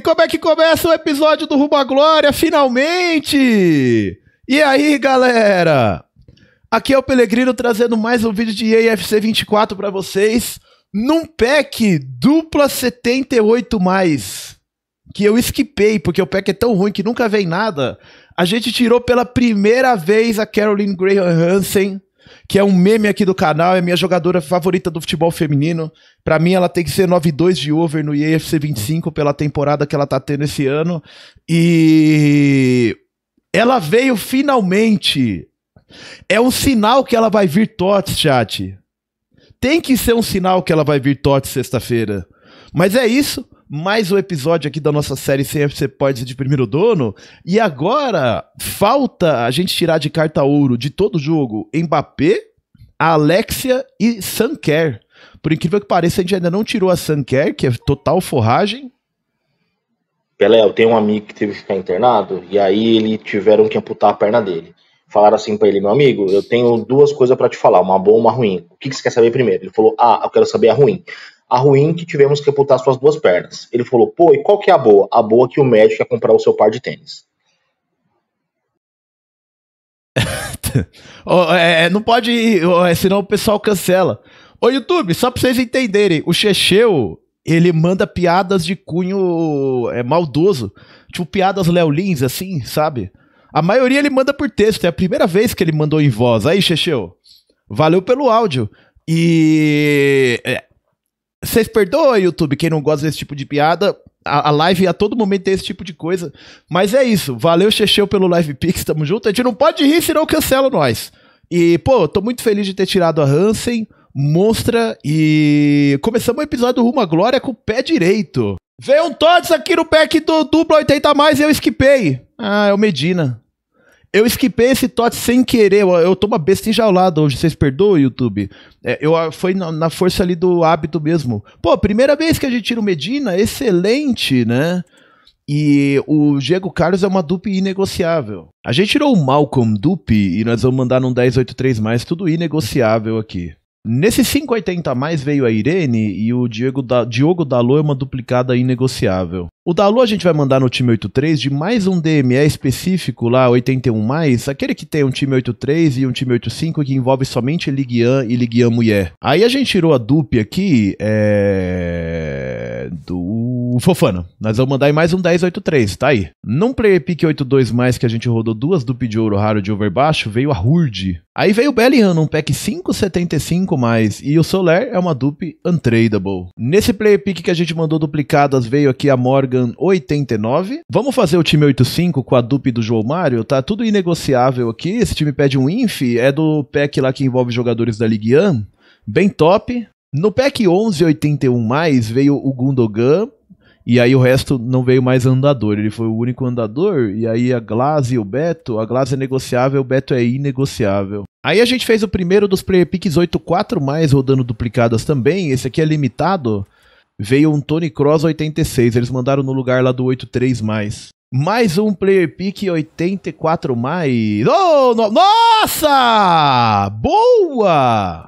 como é que começa o episódio do Rumo à Glória, finalmente? E aí, galera? Aqui é o Pelegrino trazendo mais um vídeo de EAFC24 para vocês, num pack dupla 78+, que eu esquipei, porque o pack é tão ruim que nunca vem nada. A gente tirou pela primeira vez a Caroline Gray Hansen, que é um meme aqui do canal, é minha jogadora favorita do futebol feminino. Pra mim, ela tem que ser 9,2 de over no EAFC25 pela temporada que ela tá tendo esse ano. E ela veio finalmente. É um sinal que ela vai vir TOTS, chat. Tem que ser um sinal que ela vai vir TOTS sexta-feira. Mas é isso. Mais um episódio aqui da nossa série sem FC Pods de primeiro dono. E agora, falta a gente tirar de carta ouro de todo jogo Mbappé, a Alexia e Suncare. Por incrível que pareça, a gente ainda não tirou a Suncare, que é total forragem. Pelé, eu tenho um amigo que teve que ficar internado, e aí eles tiveram que amputar a perna dele. Falaram assim pra ele: meu amigo, eu tenho duas coisas pra te falar, uma boa e uma ruim. O que você quer saber primeiro? Ele falou: ah, eu quero saber a ruim. A ruim que tivemos que amputar suas duas pernas. Ele falou: pô, e qual que é a boa? A boa que o médico ia comprar o seu par de tênis. Não pode, senão o pessoal cancela. Ô, YouTube, só pra vocês entenderem, o Xexeu, ele manda piadas de cunho maldoso. Tipo, piadas Leo Lins, assim, sabe? A maioria ele manda por texto, é a primeira vez que ele mandou em voz. Aí, Xexeu, valeu pelo áudio. E... vocês perdoam, YouTube, quem não gosta desse tipo de piada. A live a todo momento tem esse tipo de coisa. Mas é isso. Valeu, Xexeu, pelo Live Pix. Tamo junto. A gente não pode rir, senão cancela nós. E, pô, tô muito feliz de ter tirado a Hansen, Monstra, e começamos o episódio do Rumo à Glória com o pé direito. Veio um TOTS aqui no pack do dupla 80+, e eu esquipei. Ah, é o Medina. Eu esquipei esse TOTS sem querer, eu tô uma besta enjaulada hoje, vocês perdoam, YouTube? Foi na força ali do hábito mesmo. Pô, primeira vez que a gente tira o Medina, excelente, né? E o Diego Carlos é uma dupe inegociável. A gente tirou o Malcolm dupe e nós vamos mandar num 10,83+, tudo inegociável aqui. Nesse 5,80+ veio a Irene e o Diogo Dalot é uma duplicada inegociável. O Dalot a gente vai mandar no time 8-3 de mais um DME específico lá, 81+, aquele que tem um time 8-3 e um time 8-5 que envolve somente Ligue 1 e Ligue 1 Mulher. Aí a gente tirou a dupe aqui, do Fofana. Nós vamos mandar em mais um 10,83, tá aí. Num player pick 8,2+, que a gente rodou duas dupes de ouro raro de over baixo, veio a Hurd. Aí veio o Bellyhan, um pack 5,75+, e o Soler é uma dupe untradeable. Nesse player pick que a gente mandou duplicadas, veio aqui a Morgan 89. Vamos fazer o time 8,5 com a dupe do João Mário, tá tudo inegociável aqui. Esse time pede um inf, é do pack lá que envolve jogadores da Ligue 1, bem top. No pack 11,81+, veio o Gundogan, e aí o resto não veio mais andador, ele foi o único andador, e aí a Glass e o Beto, a Glass é negociável, o Beto é inegociável. Aí a gente fez o primeiro dos player picks 8,4+, rodando duplicadas também, esse aqui é limitado, veio um Toni Kroos 86, eles mandaram no lugar lá do 8,3+. Mais um player pick 84+, oh, nossa, boa!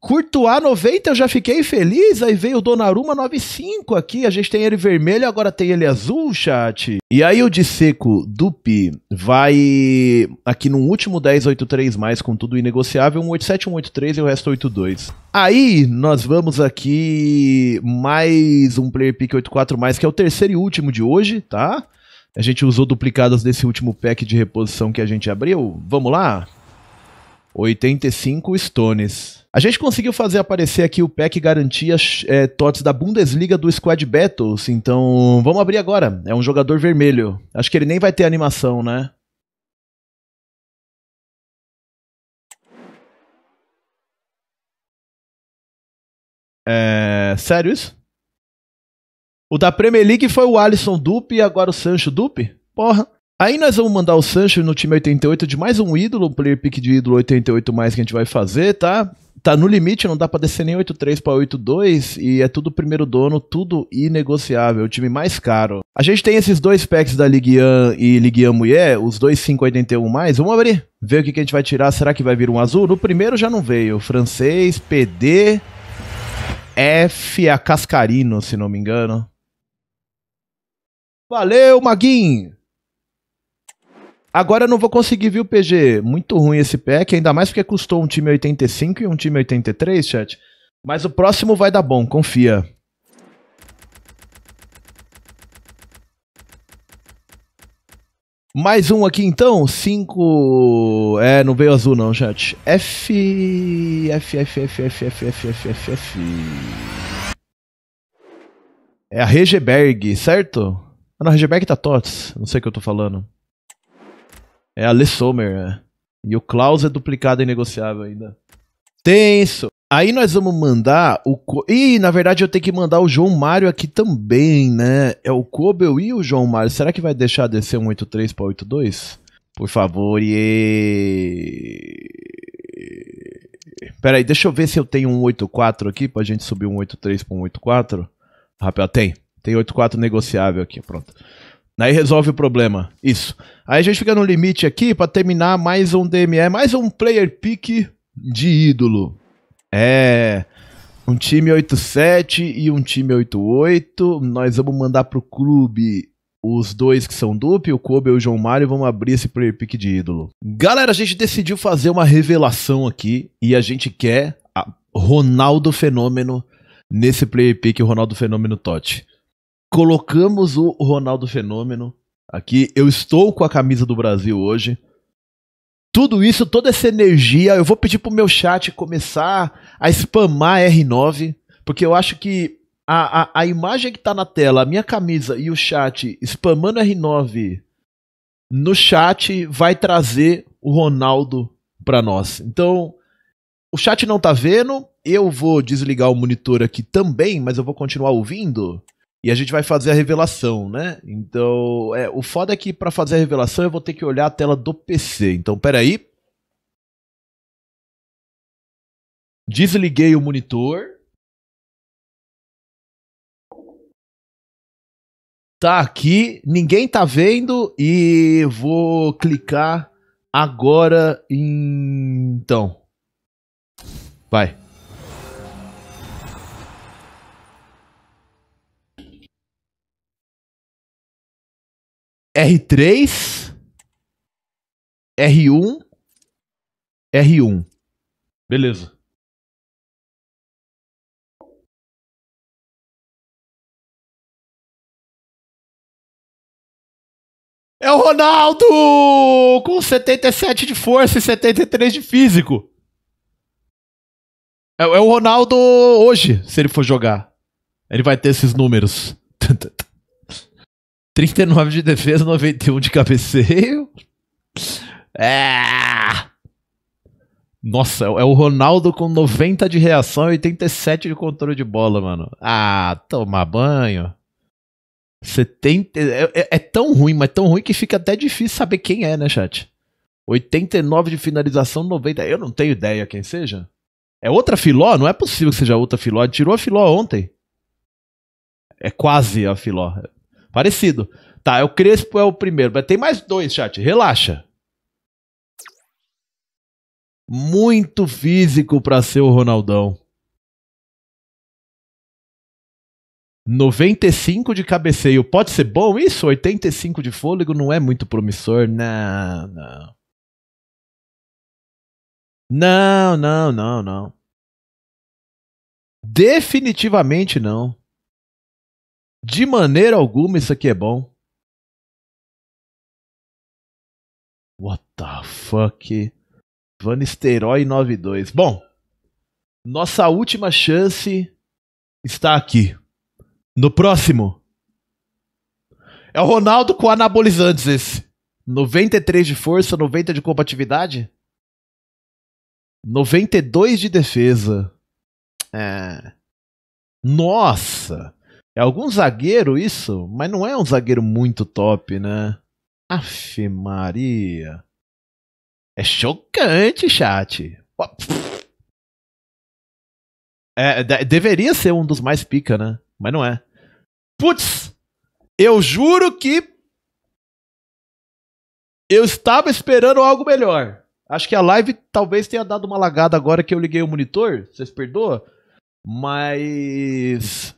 Curto A 90, eu já fiquei feliz, aí veio o Donnarumma 95 aqui, a gente tem ele vermelho, agora tem ele azul, chat. E aí o de seco dupe vai aqui no último 10,83+, com tudo inegociável, 187, 183 e o resto 82. Aí nós vamos aqui mais um player pick 84+, que é o terceiro e último de hoje, tá? A gente usou duplicadas desse último pack de reposição que a gente abriu, vamos lá? 85 Stones. A gente conseguiu fazer aparecer aqui o pack garantia TOTS da Bundesliga do Squad Battles, então vamos abrir agora. É um jogador vermelho. Acho que ele nem vai ter animação, né? Sério isso? O da Premier League foi o Alisson dupe e agora o Sancho dupe? Porra. Aí nós vamos mandar o Sancho no time 88 de mais um ídolo, um player pick de ídolo 88+, que a gente vai fazer, tá? Tá no limite, não dá pra descer nem 8,3 pra 8,2 e é tudo primeiro dono, tudo inegociável, o time mais caro. A gente tem esses dois packs da Ligue 1 e Ligue 1 Mulher, os dois 5,81+, vamos abrir, ver o que a gente vai tirar, será que vai vir um azul? No primeiro já não veio, francês, PD, F, a Cascarino, se não me engano. Valeu, Maguinho! Agora eu não vou conseguir, viu, PG? Muito ruim esse pack, ainda mais porque custou um time 85 e um time 83, chat. Mas o próximo vai dar bom, confia. Mais um aqui, então. 5... É, não veio azul, não, chat. F... É a Regeberg, certo? Ah, não, a Regeberg tá TOTS. Não sei o que eu tô falando. É a Le Sommer, né? E o Klaus é duplicado e negociável ainda. Tenso. Aí nós vamos mandar o... Ih, na verdade eu tenho que mandar o João Mário aqui também, né? É o Kobel e o João Mário. Será que vai deixar descer um 8-3 pra 8-2? Por favor, Pera aí, deixa eu ver se eu tenho um 8-4 aqui pra gente subir um 8-3 pra um 8-4. Rapaz, tem. Tem 8-4 negociável aqui, pronto. Aí resolve o problema, isso. Aí a gente fica no limite aqui pra terminar mais um DME, mais um player pick de ídolo. É, um time 8-7 e um time 8-8. Nós vamos mandar pro clube os dois que são duplo, o Kobe e o João Mário, vamos abrir esse player pick de ídolo. Galera, a gente decidiu fazer uma revelação aqui e a gente quer a Ronaldo Fenômeno nesse player pick, o Ronaldo Fenômeno TOT. Colocamos o Ronaldo Fenômeno aqui. Eu estou com a camisa do Brasil hoje. Tudo isso, toda essa energia, eu vou pedir pro meu chat começar a spamar R9, porque eu acho que a imagem que tá na tela, a minha camisa e o chat spamando R9 no chat vai trazer o Ronaldo pra nós. Então, o chat não tá vendo, eu vou desligar o monitor aqui também, mas eu vou continuar ouvindo. E a gente vai fazer a revelação, né? Então, o foda é que pra fazer a revelação eu vou ter que olhar a tela do PC. Então, peraí. Desliguei o monitor. Tá aqui, ninguém tá vendo e vou clicar agora em... Então. Vai. R3, R1, R1. Beleza. É o Ronaldo! Com 77 de força e 73 de físico. É o Ronaldo hoje, se ele for jogar. Ele vai ter esses números. 39 de defesa, 91 de cabeceio. É. Nossa, é o Ronaldo com 90 de reação e 87 de controle de bola, mano. Ah, tomar banho. 70... É tão ruim, mas tão ruim que fica até difícil saber quem é, né, chat? 89 de finalização, 90... Eu não tenho ideia quem seja. É outra Filó? Não é possível que seja outra Filó. Ele tirou a Filó ontem. É quase a Filó. Parecido. Tá, é o Crespo, é o primeiro. Mas tem mais dois, chat. Relaxa. Muito físico pra ser o Ronaldão. 95 de cabeceio. Pode ser bom isso? 85 de fôlego não é muito promissor. Não, não. Não, não, não, não. Definitivamente não. De maneira alguma isso aqui é bom. What the fuck? Vanisterói 9-2. Bom, nossa última chance está aqui. No próximo. É o Ronaldo com anabolizantes esse. 93 de força, 90 de combatividade. 92 de defesa. É. Nossa! É algum zagueiro isso? Mas não é um zagueiro muito top, né? Aff, Maria. É chocante, chat. É, deveria ser um dos mais pica, né? Mas não é. Putz! Eu juro que... Eu estava esperando algo melhor. Acho que a live talvez tenha dado uma lagada agora que eu liguei o monitor. Vocês perdoam? Mas...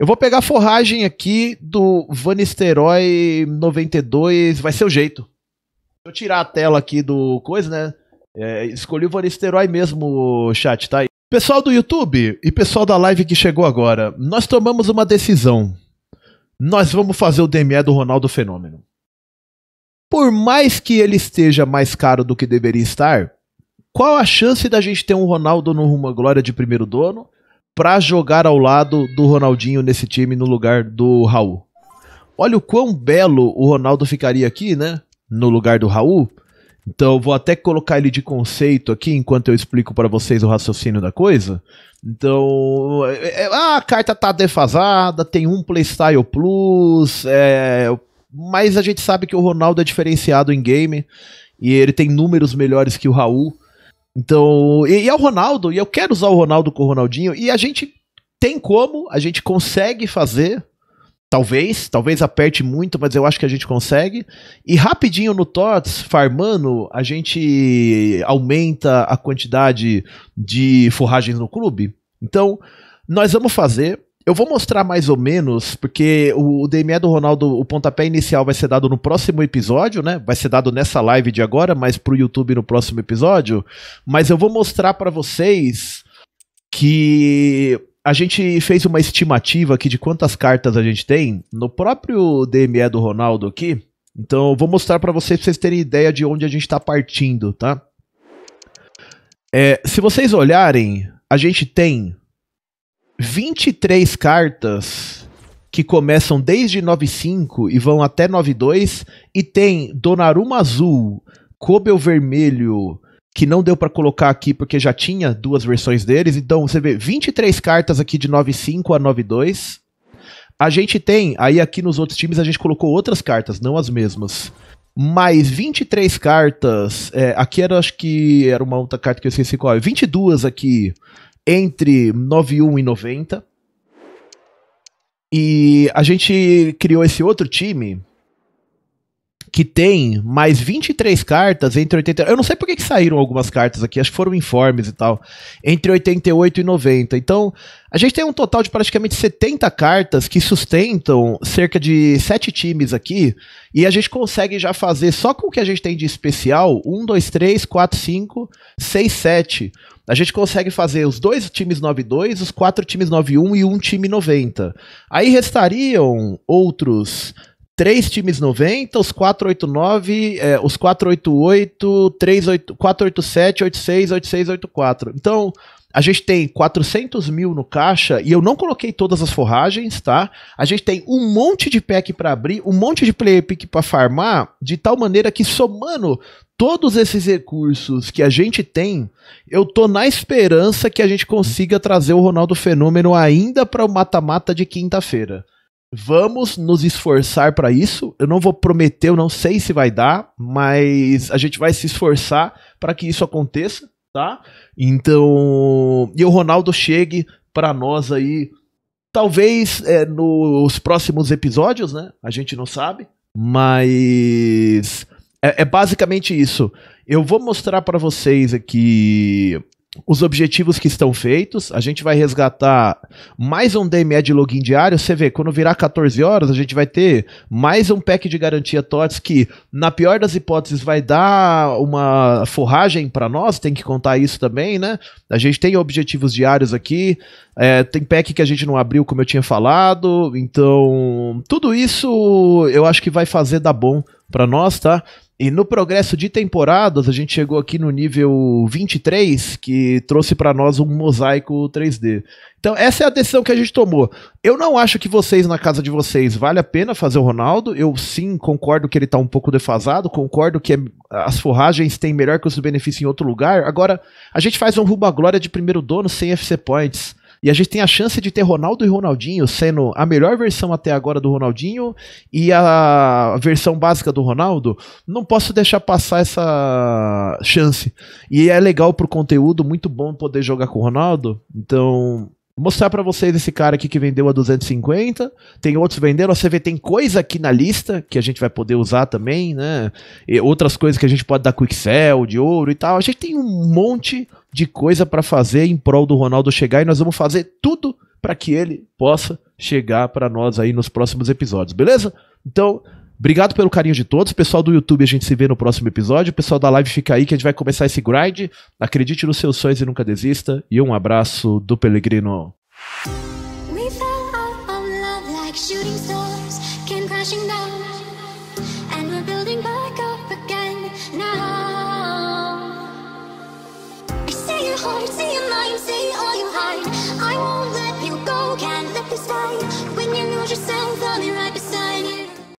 Eu vou pegar a forragem aqui do Vanisterói 92, vai ser o jeito. Deixa eu tirar a tela aqui do coisa, né? É, escolhi o Vanisterói mesmo, chat, tá aí. Pessoal do YouTube e pessoal da live que chegou agora, nós tomamos uma decisão. Nós vamos fazer o DME do Ronaldo Fenômeno. Por mais que ele esteja mais caro do que deveria estar, qual a chance da gente ter um Ronaldo no Rumo à Glória de primeiro dono para jogar ao lado do Ronaldinho nesse time no lugar do Raul? Olha o quão belo o Ronaldo ficaria aqui, né? No lugar do Raul. Então eu vou até colocar ele de conceito aqui enquanto eu explico para vocês o raciocínio da coisa. Então, a carta tá defasada, tem um playstyle plus, mas a gente sabe que o Ronaldo é diferenciado em game e ele tem números melhores que o Raul. Então, e é o Ronaldo, e eu quero usar o Ronaldo com o Ronaldinho, e a gente tem como, a gente consegue fazer, talvez aperte muito, mas eu acho que a gente consegue, e rapidinho no TOTS, farmando, a gente aumenta a quantidade de forragens no clube. Então, nós vamos fazer, eu vou mostrar mais ou menos, porque o DME do Ronaldo, o pontapé inicial vai ser dado no próximo episódio, né? Vai ser dado nessa live de agora, mas pro YouTube no próximo episódio. Mas eu vou mostrar pra vocês que a gente fez uma estimativa aqui de quantas cartas a gente tem no próprio DME do Ronaldo aqui. Então eu vou mostrar pra vocês terem ideia de onde a gente tá partindo, tá? É, se vocês olharem, a gente tem 23 cartas que começam desde 9.5 e vão até 9.2, e tem Donnarumma azul, Kobel vermelho, que não deu para colocar aqui porque já tinha duas versões deles. Então você vê 23 cartas aqui de 9.5 a 9.2. A gente tem, aí aqui nos outros times a gente colocou outras cartas, não as mesmas. Mais 23 cartas, aqui era, acho que era uma outra carta que eu esqueci qual é, 22 aqui entre 91 e 90. E a gente criou esse outro time que tem mais 23 cartas entre 80. Eu não sei por que saíram algumas cartas aqui, acho que foram informes e tal, entre 88 e 90. Então, a gente tem um total de praticamente 70 cartas que sustentam cerca de 7 times aqui, e a gente consegue já fazer só com o que a gente tem de especial, 1, 2, 3, 4, 5, 6, 7. A gente consegue fazer os 2 times 9-2, os 4 times 9-1 e um time 90. Aí restariam outros 3 times 90, os 489, os 488, 38, 487, 86, 86, 84. Então, a gente tem 400 mil no caixa, e eu não coloquei todas as forragens, tá? A gente tem um monte de pack para abrir, um monte de player pick para farmar, de tal maneira que, somando todos esses recursos que a gente tem, eu tô na esperança que a gente consiga trazer o Ronaldo Fenômeno ainda para o mata-mata de quinta-feira. Vamos nos esforçar para isso. Eu não vou prometer, eu não sei se vai dar, mas a gente vai se esforçar para que isso aconteça, tá? Então, e o Ronaldo chegue para nós aí, talvez nos próximos episódios, né? A gente não sabe, mas é basicamente isso. Eu vou mostrar para vocês aqui os objetivos que estão feitos. A gente vai resgatar mais um DME de login diário. Você vê, quando virar 14 horas, a gente vai ter mais um pack de garantia TOTS que, na pior das hipóteses, vai dar uma forragem para nós. Tem que contar isso também, né? A gente tem objetivos diários aqui. Tem pack que a gente não abriu, como eu tinha falado. Então, tudo isso eu acho que vai fazer dar bom para nós, tá? E no progresso de temporadas, a gente chegou aqui no nível 23, que trouxe para nós um mosaico 3D. Então essa é a decisão que a gente tomou. Eu não acho que vocês, na casa de vocês, vale a pena fazer o Ronaldo. Eu sim concordo que ele tá um pouco defasado, concordo que as forragens têm melhor custo-benefício em outro lugar. Agora, a gente faz um Rumo à Glória de primeiro dono sem FC Points. E a gente tem a chance de ter Ronaldo e Ronaldinho sendo a melhor versão até agora do Ronaldinho e a versão básica do Ronaldo. Não posso deixar passar essa chance. E é legal pro conteúdo, muito bom poder jogar com o Ronaldo. Então, mostrar pra vocês esse cara aqui que vendeu a 250. Tem outros vendendo. Você vê, tem coisa aqui na lista que a gente vai poder usar também, né? E outras coisas que a gente pode dar quick sell, de ouro e tal. A gente tem um monte de coisa pra fazer em prol do Ronaldo chegar, e nós vamos fazer tudo pra que ele possa chegar para nós aí nos próximos episódios, beleza? Então, obrigado pelo carinho de todos. Pessoal do YouTube, a gente se vê no próximo episódio. Pessoal da live, fica aí que a gente vai começar esse grind. Acredite nos seus sonhos e nunca desista. E um abraço do Pellegrino. Yourself